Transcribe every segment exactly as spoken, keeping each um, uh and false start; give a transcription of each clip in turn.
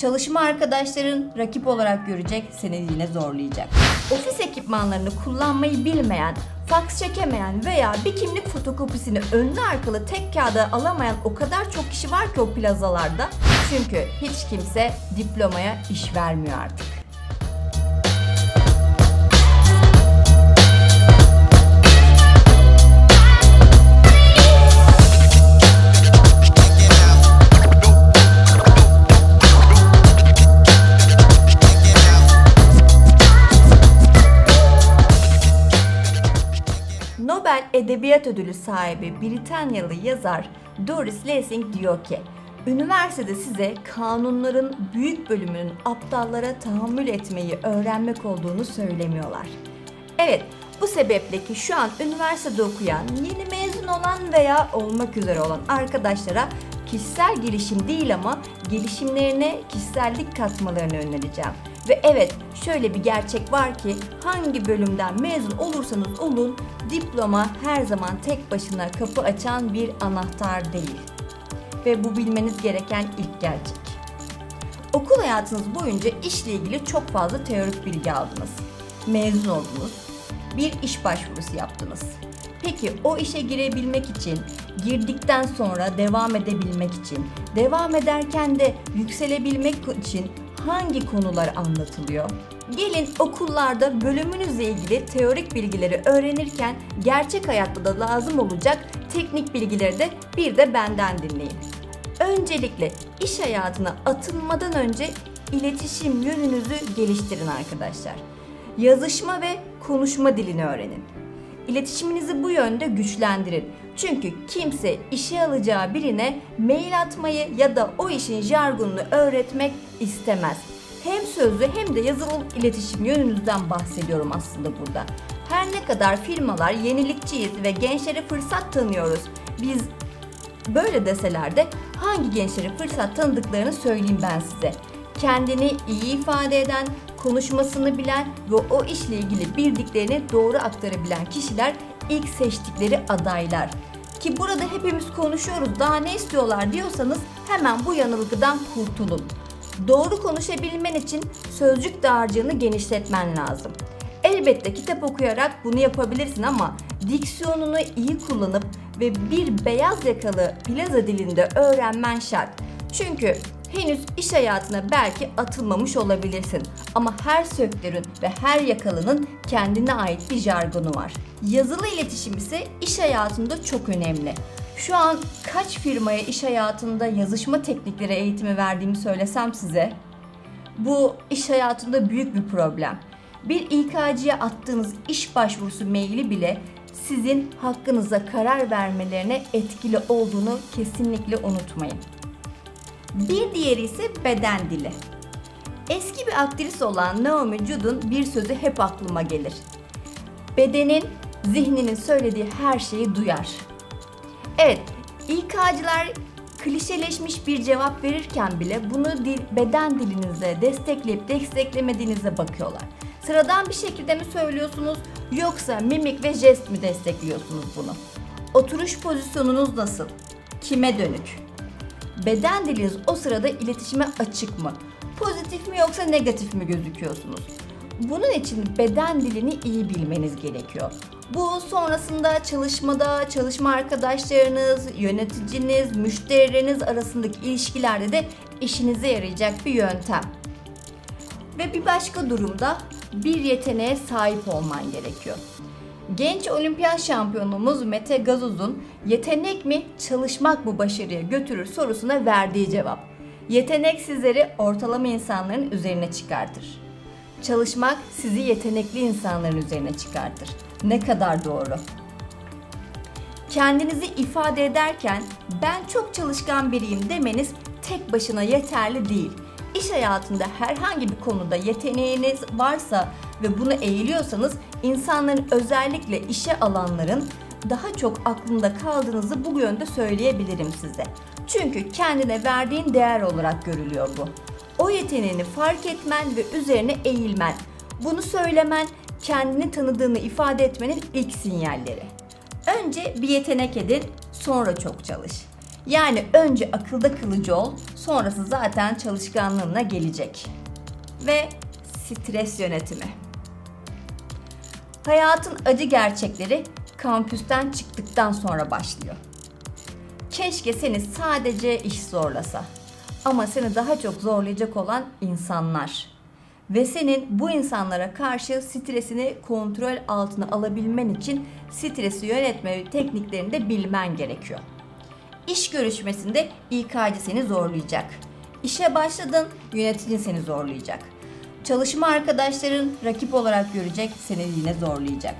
çalışma arkadaşların rakip olarak görecek, seni yine zorlayacak. Ofis ekipmanlarını kullanmayı bilmeyen, faks çekemeyen veya bir kimlik fotokopisini önlü arkalı tek kağıda alamayan o kadar çok kişi var ki o plazalarda. Çünkü hiç kimse diplomaya iş vermiyor artık. Nobel Edebiyat Ödülü sahibi Britanyalı yazar Doris Lessing diyor ki, üniversitede size kanunların büyük bölümünün aptallara tahammül etmeyi öğrenmek olduğunu söylemiyorlar. Evet, bu sebeple ki şu an üniversitede okuyan, yeni mezun olan veya olmak üzere olan arkadaşlara kişisel gelişim değil ama gelişimlerine kişisellik katmalarını önereceğim. Ve evet, şöyle bir gerçek var ki hangi bölümden mezun olursanız olun, diploma her zaman tek başına kapı açan bir anahtar değil. Ve bu bilmeniz gereken ilk gerçek. Okul hayatınız boyunca işle ilgili çok fazla teorik bilgi aldınız. Mezun oldunuz. Bir iş başvurusu yaptınız. Peki o işe girebilmek için, girdikten sonra devam edebilmek için, devam ederken de yükselebilmek için hangi konular anlatılıyor? Gelin okullarda bölümünüzle ilgili teorik bilgileri öğrenirken gerçek hayatta da lazım olacak teknik bilgileri de bir de benden dinleyin. Öncelikle iş hayatına atılmadan önce iletişim yönünüzü geliştirin arkadaşlar. Yazışma ve konuşma dilini öğrenin. İletişiminizi bu yönde güçlendirin. Çünkü kimse işe alacağı birine mail atmayı ya da o işin jargonunu öğretmek istemez. Hem sözlü hem de yazılı iletişim yönünüzden bahsediyorum aslında burada. Her ne kadar firmalar yenilikçiyiz ve gençlere fırsat tanıyoruz, biz böyle deseler de hangi gençlere fırsat tanıdıklarını söyleyeyim ben size. Kendini iyi ifade eden, konuşmasını bilen ve o işle ilgili bildiklerini doğru aktarabilen kişiler ilk seçtikleri adaylar. Ki burada hepimiz konuşuyoruz, daha ne istiyorlar diyorsanız hemen bu yanılgıdan kurtulun. Doğru konuşabilmen için sözcük dağarcığını genişletmen lazım. Elbette kitap okuyarak bunu yapabilirsin ama diksiyonunu iyi kullanıp ve bir beyaz yakalı plaza dilinde öğrenmen şart. Çünkü henüz iş hayatına belki atılmamış olabilirsin ama her sektörün ve her yakalının kendine ait bir jargonu var. Yazılı iletişim ise iş hayatında çok önemli. Şu an kaç firmaya iş hayatında yazışma teknikleri eğitimi verdiğimi söylesem size, bu iş hayatında büyük bir problem. Bir İK'cıya attığınız iş başvurusu maili bile sizin hakkınıza karar vermelerine etkili olduğunu kesinlikle unutmayın. Bir diğeri ise beden dili. Eski bir aktris olan Naomi Judd'un bir sözü hep aklıma gelir. Bedenin, zihninin söylediği her şeyi duyar. Evet, İK'cılar klişeleşmiş bir cevap verirken bile bunu dil, beden dilinize destekleyip desteklemediğinize bakıyorlar. Sıradan bir şekilde mi söylüyorsunuz yoksa mimik ve jest mi destekliyorsunuz bunu? Oturuş pozisyonunuz nasıl? Kime dönük? Beden diliniz o sırada iletişime açık mı? Pozitif mi yoksa negatif mi gözüküyorsunuz? Bunun için beden dilini iyi bilmeniz gerekiyor. Bu sonrasında çalışmada, çalışma arkadaşlarınız, yöneticiniz, müşterileriniz arasındaki ilişkilerde de işinize yarayacak bir yöntem. Ve bir başka durumda bir yeteneğe sahip olman gerekiyor. Genç olimpiyat şampiyonumuz Mete Gazoz'un yetenek mi, çalışmak mı başarıya götürür sorusuna verdiği cevap. Yetenek sizleri ortalama insanların üzerine çıkartır. Çalışmak sizi yetenekli insanların üzerine çıkartır. Ne kadar doğru. Kendinizi ifade ederken ben çok çalışkan biriyim demeniz tek başına yeterli değil. İş hayatında herhangi bir konuda yeteneğiniz varsa ve bunu eğiliyorsanız insanların, özellikle işe alanların daha çok aklında kaldığınızı bu yönde söyleyebilirim size. Çünkü kendine verdiğin değer olarak görülüyor bu. O yeteneğini fark etmen ve üzerine eğilmen, bunu söylemen, kendini tanıdığını ifade etmenin ilk sinyalleri. Önce bir yetenek edin, sonra çok çalış. Yani önce akılda kılıcı ol, sonrası zaten çalışkanlığına gelecek. Ve stres yönetimi. Hayatın acı gerçekleri kampüsten çıktıktan sonra başlıyor. Keşke seni sadece iş zorlasa. Ama seni daha çok zorlayacak olan insanlar. Ve senin bu insanlara karşı stresini kontrol altına alabilmen için stresi yönetme tekniklerini de bilmen gerekiyor. İş görüşmesinde İK'cı seni zorlayacak. İşe başladın, yöneticin seni zorlayacak. Çalışma arkadaşların rakip olarak görecek, seni yine zorlayacak.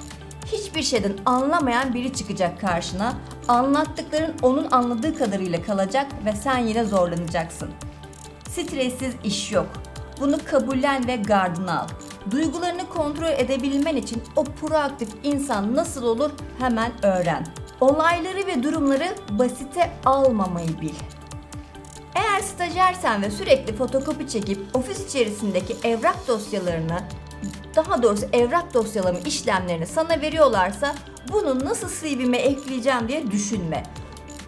Hiçbir şeyden anlamayan biri çıkacak karşına, anlattıkların onun anladığı kadarıyla kalacak ve sen yine zorlanacaksın. Stressiz iş yok. Bunu kabullen ve gardına al. Duygularını kontrol edebilmen için o proaktif insan nasıl olur hemen öğren. Olayları ve durumları basite almamayı bil. Eğer stajyersen ve sürekli fotokopi çekip ofis içerisindeki evrak dosyalarını, daha doğrusu evrak dosyalama işlemlerini sana veriyorlarsa bunu nasıl C V'me ekleyeceğim diye düşünme.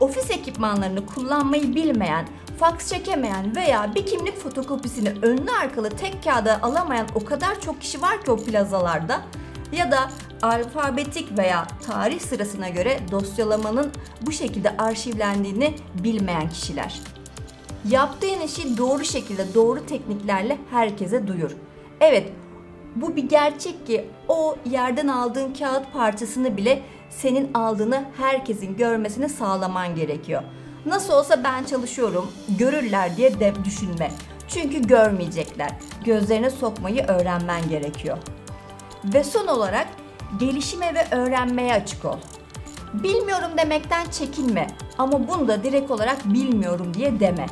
Ofis ekipmanlarını kullanmayı bilmeyen, faks çekemeyen veya bir kimlik fotokopisini önlü arkalı tek kağıda alamayan o kadar çok kişi var ki o plazalarda ya da alfabetik veya tarih sırasına göre dosyalamanın bu şekilde arşivlendiğini bilmeyen kişiler. Yaptığın işi doğru şekilde, doğru tekniklerle herkese duyur. Evet, bu bir gerçek ki o yerden aldığın kağıt parçasını bile senin aldığını herkesin görmesini sağlaman gerekiyor. Nasıl olsa ben çalışıyorum, görürler diye de düşünme. Çünkü görmeyecekler. Gözlerine sokmayı öğrenmen gerekiyor. Ve son olarak gelişime ve öğrenmeye açık ol. Bilmiyorum demekten çekinme ama bunu da direkt olarak bilmiyorum diye deme.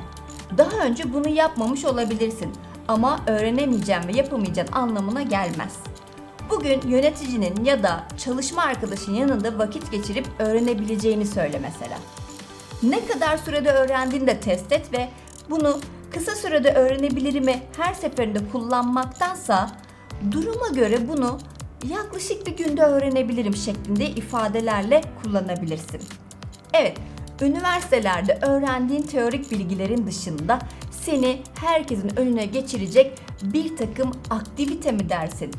Daha önce bunu yapmamış olabilirsin ama öğrenemeyeceğim ve yapamayacağım anlamına gelmez. Bugün yöneticinin ya da çalışma arkadaşının yanında vakit geçirip öğrenebileceğini söyle mesela. Ne kadar sürede öğrendiğini de test et ve bunu kısa sürede öğrenebilirimi her seferinde kullanmaktansa duruma göre bunu yaklaşık bir günde öğrenebilirim şeklinde ifadelerle kullanabilirsin. Evet, üniversitelerde öğrendiğin teorik bilgilerin dışında seni herkesin önüne geçirecek bir takım aktivite mi dersin?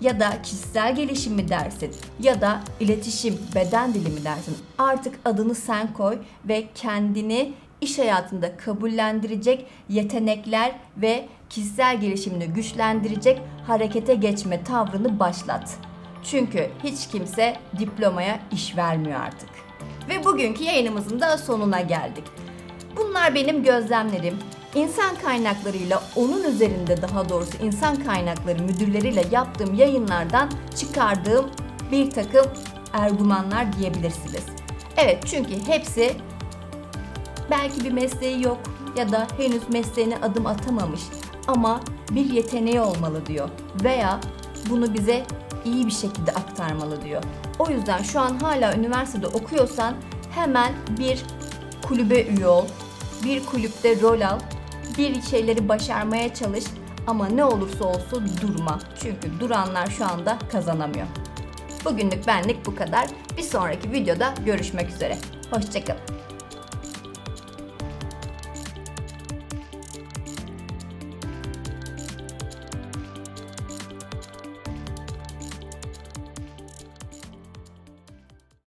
Ya da kişisel gelişim mi dersin? Ya da iletişim, beden dili mi dersin? Artık adını sen koy ve kendini iş hayatında kabullendirecek yetenekler ve kişisel gelişimini güçlendirecek harekete geçme tavrını başlat. Çünkü hiç kimse diplomaya iş vermiyor artık. Ve bugünkü yayınımızın da sonuna geldik. Bunlar benim gözlemlerim. İnsan kaynaklarıyla onun üzerinde daha doğrusu insan kaynakları müdürleriyle yaptığım yayınlardan çıkardığım bir takım argümanlar diyebilirsiniz. Evet, çünkü hepsi belki bir mesleği yok ya da henüz mesleğine adım atamamış ama bir yeteneği olmalı diyor veya bunu bize iyi bir şekilde aktarmalı diyor. O yüzden şu an hala üniversitede okuyorsan hemen bir kulübe üye ol, bir kulüpte rol al, bir şeyleri başarmaya çalış ama ne olursa olsun durma. Çünkü duranlar şu anda kazanamıyor. Bugünlük benlik bu kadar. Bir sonraki videoda görüşmek üzere. Hoşça kalın.